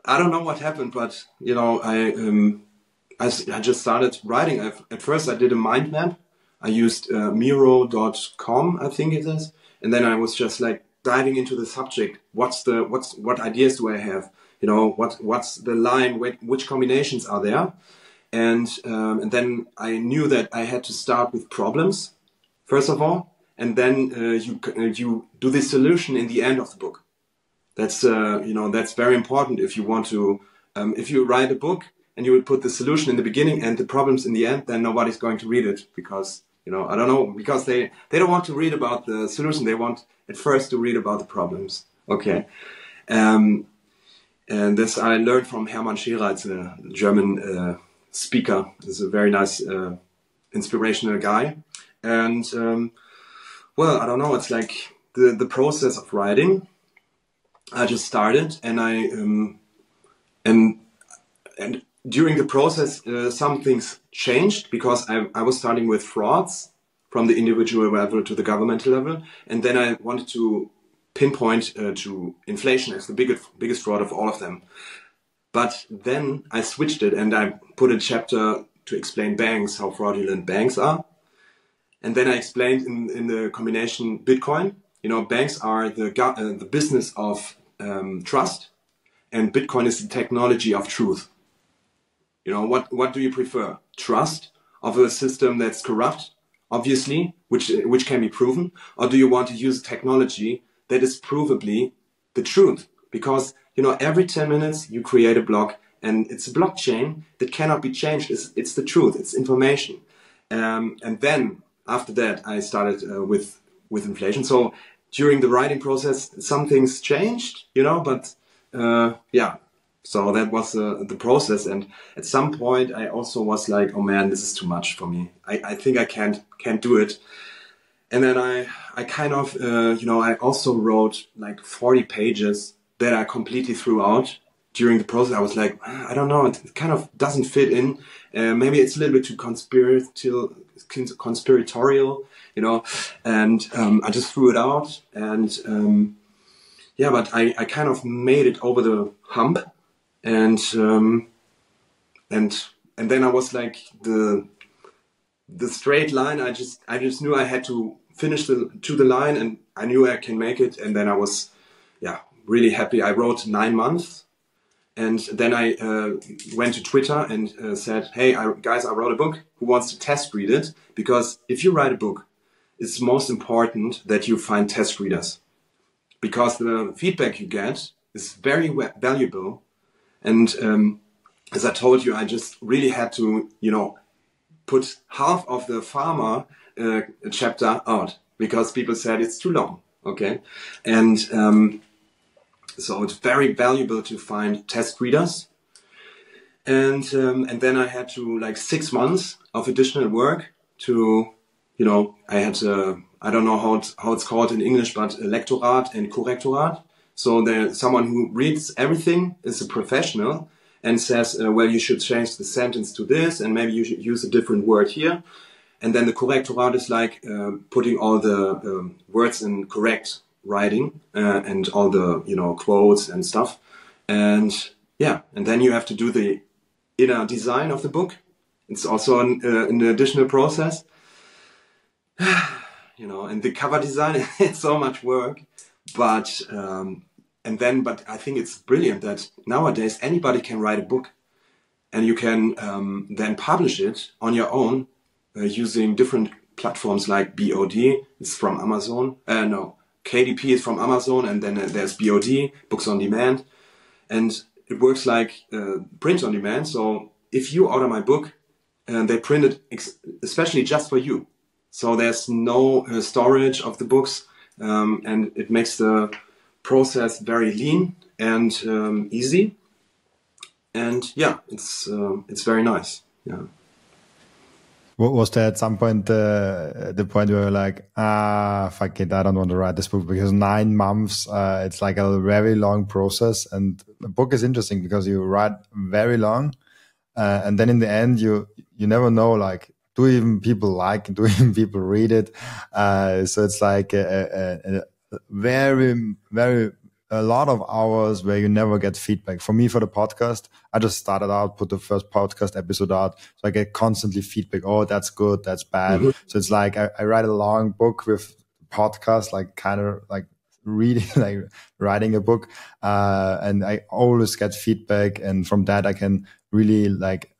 I don't know what happened, but you know, I just started writing. At first I did a mind map. I used Miro.com, I think it is. And then I was just like diving into the subject. What ideas do I have? You know, what's the line? Which combinations are there? And then I knew that I had to start with problems, first of all, and then you do the solution in the end of the book. That's that's very important if you want to if you write a book and you would put the solution in the beginning and the problems in the end, then nobody's going to read it because I don't know, because they don't want to read about the solution. They want at first to read about the problems. Okay. And this I learned from Hermann Scherer. It's a German speaker. He's a very nice, inspirational guy. And, well, I don't know. It's like the process of writing. I just started and I, and during the process, some things changed because I was starting with frauds from the individual level to the governmental level. And then I wanted to pinpoint to inflation as the biggest fraud of all of them. But then I switched it and I put a chapter to explain banks, how fraudulent banks are. And then I explained in the combination Bitcoin, banks are the business of trust and Bitcoin is the technology of truth. What do you prefer? Trust of a system that's corrupt, obviously, which can be proven, or do you want to use technology that is provably the truth? Because, every 10 minutes you create a block and it's a blockchain that cannot be changed. It's the truth. It's information. And then after that, I started with inflation. So during the writing process, some things changed, but yeah. So that was the process. And at some point I also was like, oh man, this is too much for me. I think I can't do it. And then I kind of, I also wrote like 40 pages that I completely threw out during the process. I was like, I don't know, it kind of doesn't fit in. Maybe it's a little bit too conspiratorial, and I just threw it out. And yeah, but I kind of made it over the hump. And then I was like the straight line. I just knew I had to finish to the line, and I knew I can make it. And then I was, really happy. I wrote 9 months, and then I went to Twitter and said, "Hey, guys, I wrote a book. Who wants to test read it? Because if you write a book, it's most important that you find test readers, because the feedback you get is very valuable." And as I told you, I just really had to, put half of the pharma chapter out because people said it's too long. Okay. And so it's very valuable to find test readers. And then I had to 6 months of additional work to, I had, I don't know how it's called in English, but lectorat and correctorat. So someone who reads everything is a professional and says, well, you should change the sentence to this, and maybe you should use a different word here. And then the correctorat is putting all the words in correct writing and all the, quotes and stuff. And yeah, and then you have to do the inner design of the book. It's also an additional process, and the cover design, it's so much work. But but I think it's brilliant that nowadays anybody can write a book, and you can then publish it on your own using different platforms like BOD. It's from Amazon. No, KDP is from Amazon, and then there's BOD, Books on Demand, and it works like print on demand. So if you order my book, they print it especially just for you. So there's no storage of the books. And it makes the process very lean and easy, and yeah, it's very nice. Yeah. Was there at some point the point where you're like, fuck it, I don't want to write this book, because 9 months, it's like a very long process, and the book is interesting because you write very long, and then in the end you never know, do even people read it? So it's like a very, very, a lot of hours where you never get feedback. For me, for the podcast, I just started out, put the first podcast episode out. So I get constantly feedback. Oh, that's good. That's bad. Mm-hmm. So it's like, I write a long book with podcast, writing a book. And I always get feedback. And from that, I can really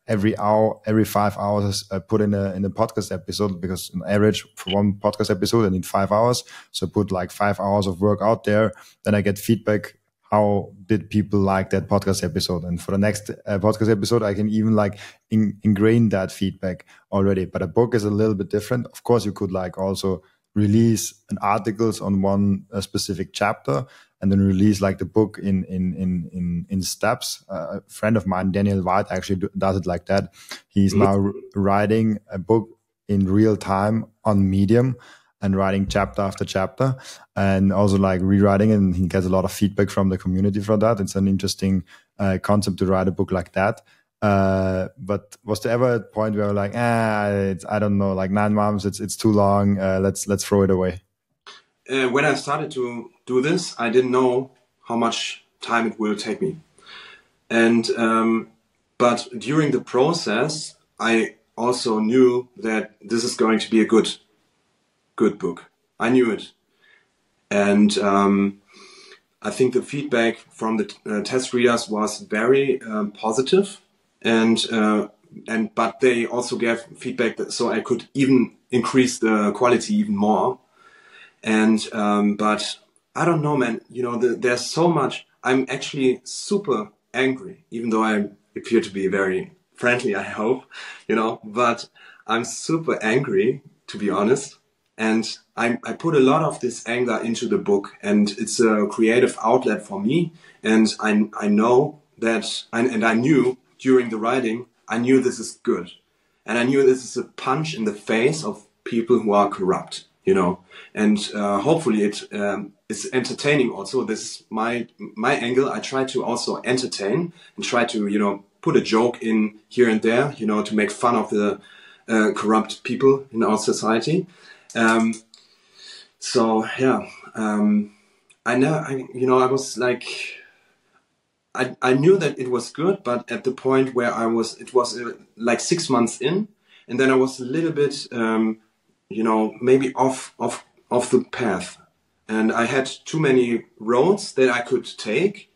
every hour, every 5 hours, put in a podcast episode, because on average for one podcast episode, I need 5 hours. So put like 5 hours of work out there. Then I get feedback. How did people like that podcast episode? And for the next podcast episode, I can even like ingrain that feedback already. But a book is a little bit different. Of course, you could like also release an articles on one specific chapter and then release like the book in steps. A friend of mine, Daniel White, actually does it like that. He's now writing a book in real time on Medium, and writing chapter after chapter, and also like rewriting, and he gets a lot of feedback from the community for that. It's an interesting concept to write a book like that. But was there ever a point where we're like, I don't know, like 9 months, it's too long. Let's throw it away. When I started to do this, I didn't know how much time it will take me. And, but during the process, I also knew that this is going to be a good book. I knew it. And I think the feedback from the test readers was very positive. And but they also gave feedback that, so I could even increase the quality even more. And but I don't know, man, you know, there's so much. I'm actually super angry, even though I appear to be very friendly, I hope, you know, but I'm super angry, to be honest. And I put a lot of this anger into the book, and it's a creative outlet for me. And I know that, and I knew during the writing, I knew this is good. And I knew this is a punch in the face of people who are corrupt, you know. And hopefully it is entertaining also. This is my angle. I try to also entertain and try to, you know, put a joke in here and there, you know, to make fun of the corrupt people in our society. So yeah, I know, you know, I was like, I knew that it was good, but at the point where I was, it was like 6 months in, and then I was a little bit, you know, maybe off the path, and I had too many roads that I could take.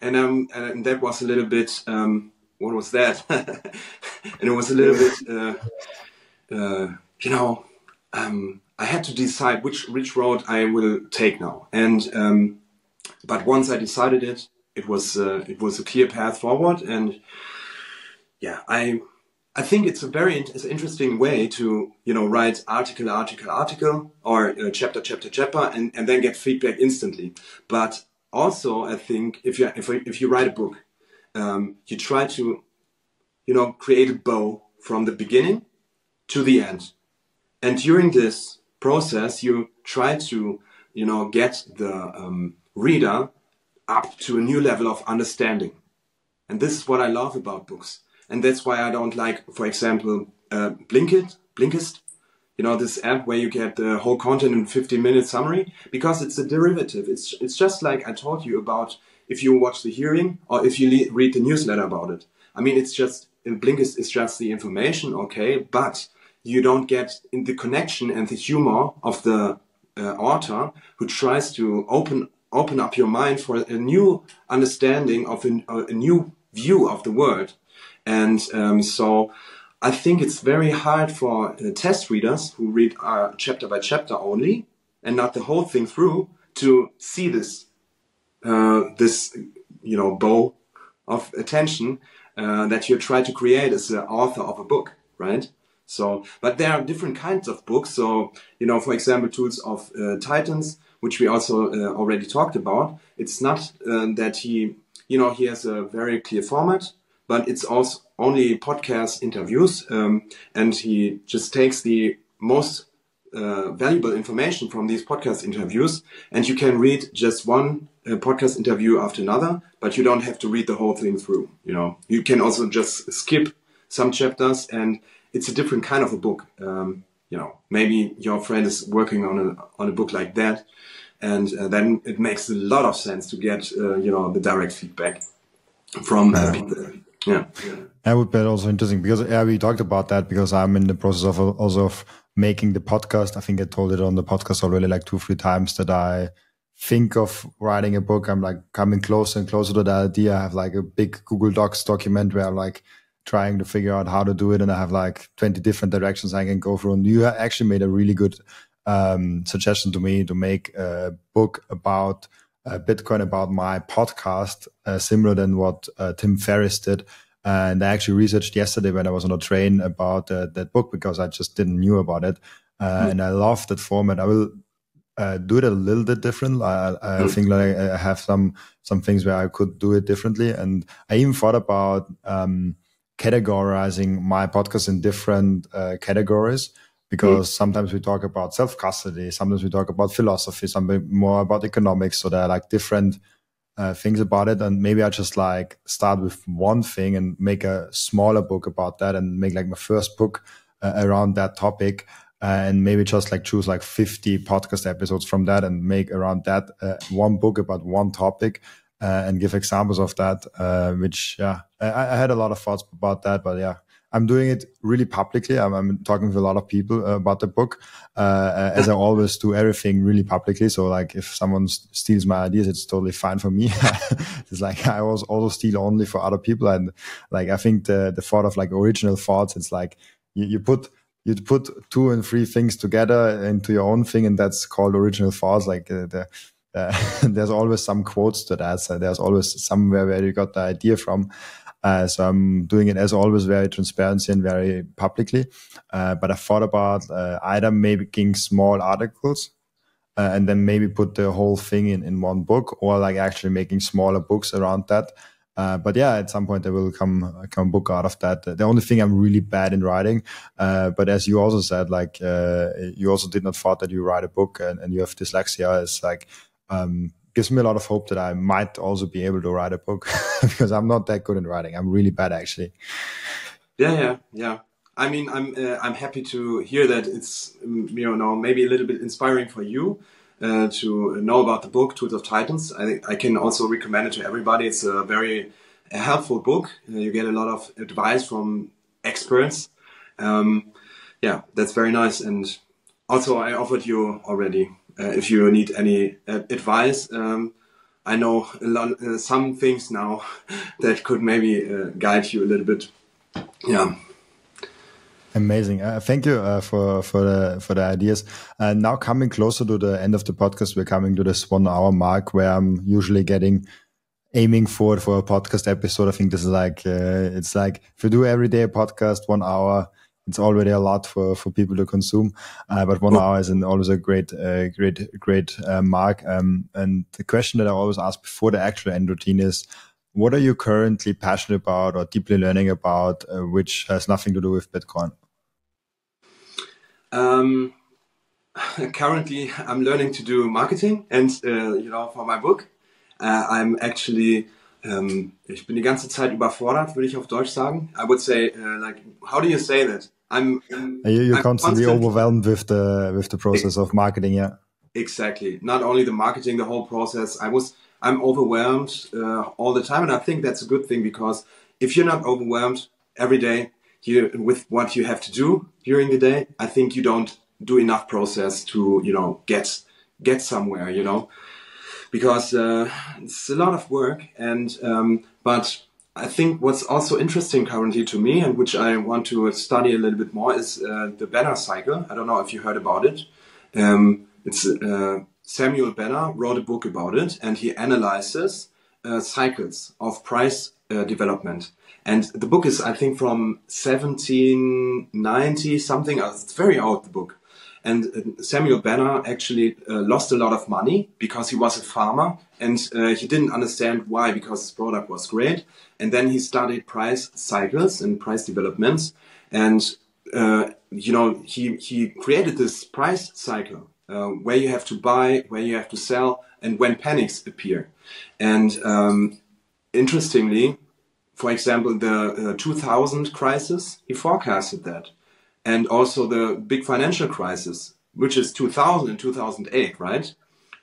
And that was a little bit, what was that? And it was a little bit, you know, I had to decide which road I will take now, and but once I decided it, it was a clear path forward, and yeah, I think it's a very interesting way to, you know, write article or chapter, and then get feedback instantly. But also, I think if you write a book, you try to, you know, create a bow from the beginning to the end. And during this process, you try to, you know, get the reader up to a new level of understanding. And this is what I love about books. And that's why I don't like, for example, Blinkist, you know, this app where you get the whole content in 15-minute summary, because it's a derivative. It's just like I told you about if you watch the hearing or if you read the newsletter about it. I mean, it's just, Blinkist is just the information, okay, but you don't get in the connection and the humor of the author who tries to open up your mind for a new understanding of a new view of the world. And so I think it's very hard for test readers who read chapter by chapter only and not the whole thing through to see this, this, you know, bow of attention that you try to create as the author of a book, right? So, but there are different kinds of books. So, you know, for example, Tools of Titans, which we also already talked about. It's not that he, you know, he has a very clear format, but it's also only podcast interviews. And he just takes the most valuable information from these podcast interviews. And you can read just one podcast interview after another, but you don't have to read the whole thing through. You know, you can also just skip some chapters, and it's a different kind of a book. You know, maybe your friend is working on a book like that, and then it makes a lot of sense to get, you know, the direct feedback from people. Yeah. That would be also interesting, because we talked about that, because I'm in the process of also of making the podcast. I think I told it on the podcast already like 2-3 times that I think of writing a book. I'm like coming closer and closer to that idea. I have like a big Google Docs document where I'm like, trying to figure out how to do it, and I have like 20 different directions I can go through. And you actually made a really good suggestion to me to make a book about Bitcoin, about my podcast, similar than what Tim Ferriss did. And I actually researched yesterday when I was on a train about that book, because I just didn't knew about it. And I love that format. I will do it a little bit different. I think like I have some things where I could do it differently. And I even thought about categorizing my podcast in different categories, because sometimes we talk about self-custody, sometimes we talk about philosophy, something more about economics. So there are like different things about it. And maybe I just like start with one thing and make a smaller book about that, and make like my first book around that topic. And maybe just like choose like 50 podcast episodes from that and make around that one book about one topic and give examples of that, which, yeah, I had a lot of thoughts about that. But yeah, I'm doing it really publicly. I'm talking with a lot of people about the book, as I always do everything really publicly. So like if someone steals my ideas, it's totally fine for me. It's like I was also steal only for other people. And like I think the thought of like original thoughts, it's like you put two and three things together into your own thing, and that's called original thoughts. Like there's always some quotes to that. So there's always somewhere where you got the idea from. So I'm doing it as always, very transparently and very publicly. But I thought about either making small articles and then maybe put the whole thing in one book, or like actually making smaller books around that. But yeah, at some point there will come a book out of that. The only thing I'm really bad in writing. But as you also said, like you also did not thought that you write a book and you have dyslexia. It's like gives me a lot of hope that I might also be able to write a book because I'm not that good in writing. I'm really bad, actually. Yeah. I mean, I'm happy to hear that it's, you know, maybe a little bit inspiring for you to know about the book Tools of Titans. I think I can also recommend it to everybody. It's a very helpful book. You get a lot of advice from experts. Yeah, that's very nice. And also, I offered you already. If you need any advice, I know a lot, some things now that could maybe guide you a little bit. Yeah, amazing. Thank you for the ideas. Now coming closer to the end of the podcast, we're coming to this 1 hour mark where I'm usually aiming for a podcast episode. I think this is like it's like if you do every day a podcast 1 hour. It's already a lot for people to consume, but 1 hour is always a great mark. And the question that I always ask before the actual end routine is, what are you currently passionate about or deeply learning about, which has nothing to do with Bitcoin? Currently, I'm learning to do marketing and, for my book. I'm actually... ich bin die ganze Zeit überfordert, würde ich auf Deutsch sagen. I would say, like, how do you say that? You're constantly overwhelmed with the process of marketing, yeah. Exactly. Not only the marketing, the whole process. I'm overwhelmed all the time, and I think that's a good thing, because if you're not overwhelmed every day with what you have to do during the day, I think you don't do enough process to, get somewhere, Because it's a lot of work, and but I think what's also interesting currently to me, and which I want to study a little bit more, is the Banner cycle. I don't know if you heard about it. It's Samuel Banner wrote a book about it, and he analyzes cycles of price development. And the book is, I think, from 1790 something. It's very old, the book. And Samuel Banner actually lost a lot of money because he was a farmer, and he didn't understand why, because his product was great. And then he studied price cycles and price developments. And, he created this price cycle where you have to buy, where you have to sell, and when panics appear. And interestingly, for example, the 2000 crisis, he forecasted that. And also the big financial crisis, which is 2000 and 2008, right?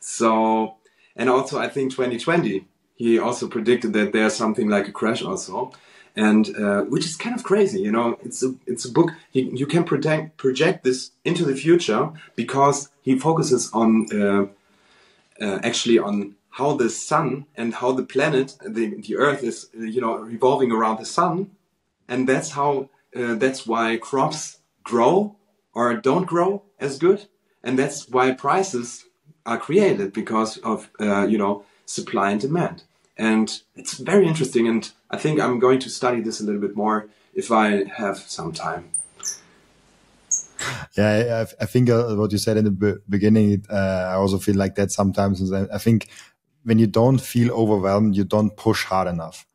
So, and also I think 2020, he also predicted that there's something like a crash also, and which is kind of crazy, It's a book, you can project this into the future, because he focuses on actually on how the sun and how the planet, the Earth is revolving around the sun. And that's how, that's why crops grow or don't grow as good. And that's why prices are created, because of, you know, supply and demand. And it's very interesting. And I think I'm going to study this a little bit more if I have some time. Yeah, I think what you said in the beginning, I also feel like that sometimes. I think when you don't feel overwhelmed, you don't push hard enough.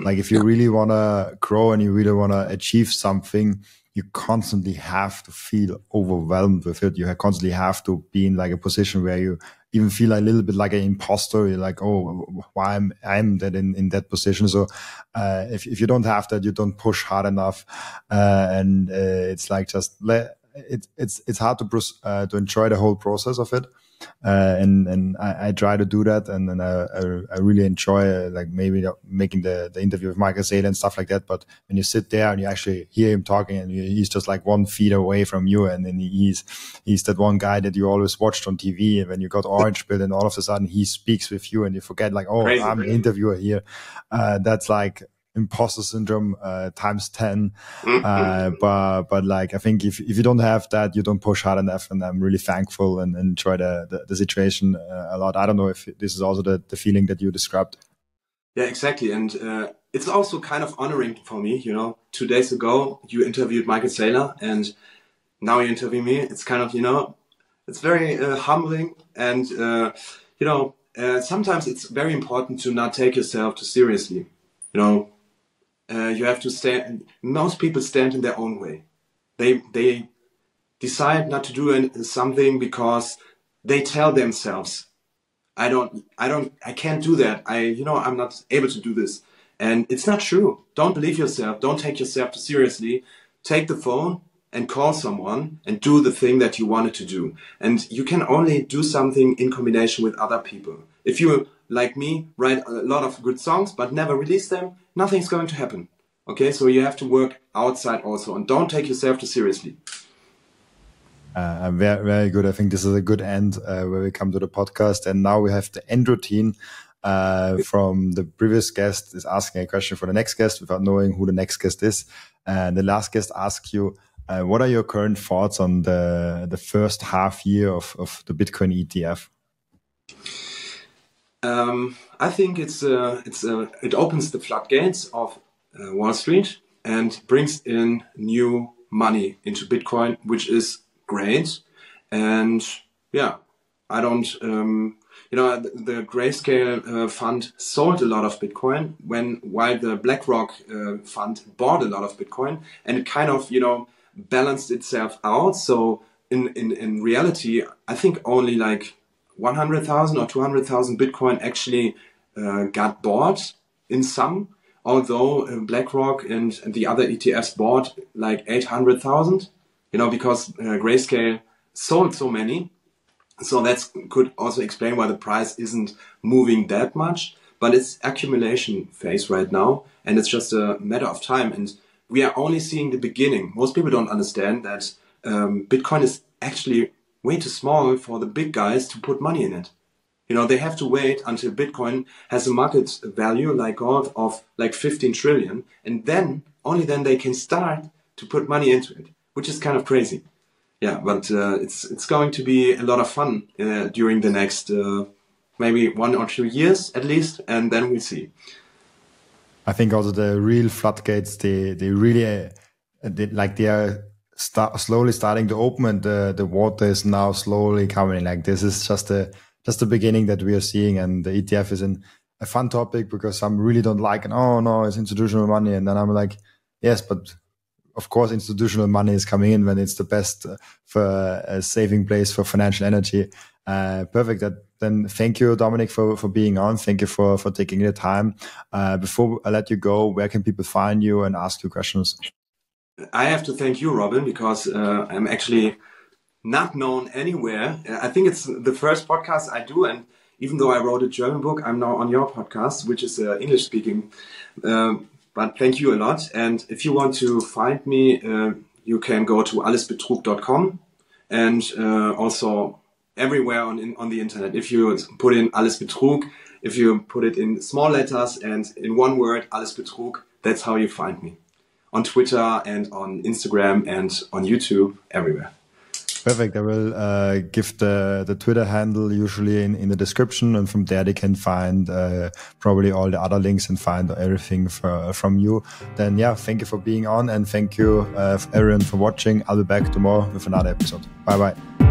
Like if you really want to grow and you really want to achieve something, you constantly have to feel overwhelmed with it. You constantly have to be in like a position where you even feel a little bit like an imposter. You're like, oh, why am I in that position? So if you don't have that, you don't push hard enough. It's like just it's hard to enjoy the whole process of it. I try to do that, and then I really enjoy like maybe making the interview with Michael Saylor and stuff like that. But when you sit there and you actually hear him talking, and he's just like 1 feet away from you, and then he's that one guy that you always watched on TV, and when you got orange pill, and all of a sudden he speaks with you, and you forget like, oh, crazy, I'm the interviewer here. That's like imposter syndrome times 10. But like I think if you don't have that, you don't push hard enough, and I'm really thankful and enjoy the situation a lot. I don't know if this is also the feeling that you described. Yeah, exactly. And it's also kind of honoring for me, you know, 2 days ago you interviewed Michael Saylor, and now you interview me. It's kind of, you know, it's very humbling. And you know, sometimes it's very important to not take yourself too seriously, you know. You have to stand. Most people stand in their own way. They decide not to do something because they tell themselves, I can't do that. I'm not able to do this. And it's not true. Don't believe yourself. Don't take yourself too seriously. Take the phone and call someone and do the thing that you wanted to do. And you can only do something in combination with other people. If you, like me, write a lot of good songs but never release them, nothing's going to happen. Okay, so you have to work outside also, and don't take yourself too seriously. Very, very good. I think this is a good end where we come to the podcast. And now we have the end routine from the previous guest is asking a question for the next guest without knowing who the next guest is. And the last guest asks you, what are your current thoughts on the first half year of the Bitcoin ETF? I think it opens the floodgates of Wall Street and brings in new money into Bitcoin, which is great. And yeah, I don't, you know, the Grayscale fund sold a lot of Bitcoin while the BlackRock fund bought a lot of Bitcoin, and it kind of, you know, balanced itself out. So in reality, I think only like 100,000 or 200,000 Bitcoin actually got bought in some, although BlackRock and the other ETFs bought like 800,000, you know, because Grayscale sold so many. So that could also explain why the price isn't moving that much, but it's accumulation phase right now, and it's just a matter of time. And we are only seeing the beginning. Most people don't understand that Bitcoin is actually way too small for the big guys to put money in it. You know, they have to wait until Bitcoin has a market value like gold of like 15 trillion. And then, only then they can start to put money into it, which is kind of crazy. Yeah, but it's going to be a lot of fun during the next maybe 1 or 2 years at least. And then we'll see. I think also the real floodgates, they really, like they are slowly starting to open, and the water is now slowly coming. Like this is just the beginning that we are seeing, and the ETF is a fun topic because some really don't like it. Oh no, it's institutional money, and then I'm like, yes, but of course institutional money is coming in when it's the best for a saving place for financial energy. Perfect. Then thank you, Dominic, for being on. Thank you for taking the time. Before I let you go, where can people find you and ask you questions? I have to thank you, Robin, because I'm actually not known anywhere. I think it's the first podcast I do, and even though I wrote a German book, I'm now on your podcast, which is English-speaking. But thank you a lot. And if you want to find me, you can go to allesbetrug.com, and also everywhere on the internet. If you put in allesbetrug, if you put it in small letters and in one word, allesbetrug, that's how you find me. on Twitter and on Instagram and on YouTube, everywhere. Perfect. I will give the Twitter handle usually in the description, and from there they can find probably all the other links and find everything from you. Then yeah, thank you for being on, and thank you everyone for watching. I'll be back tomorrow with another episode. Bye bye.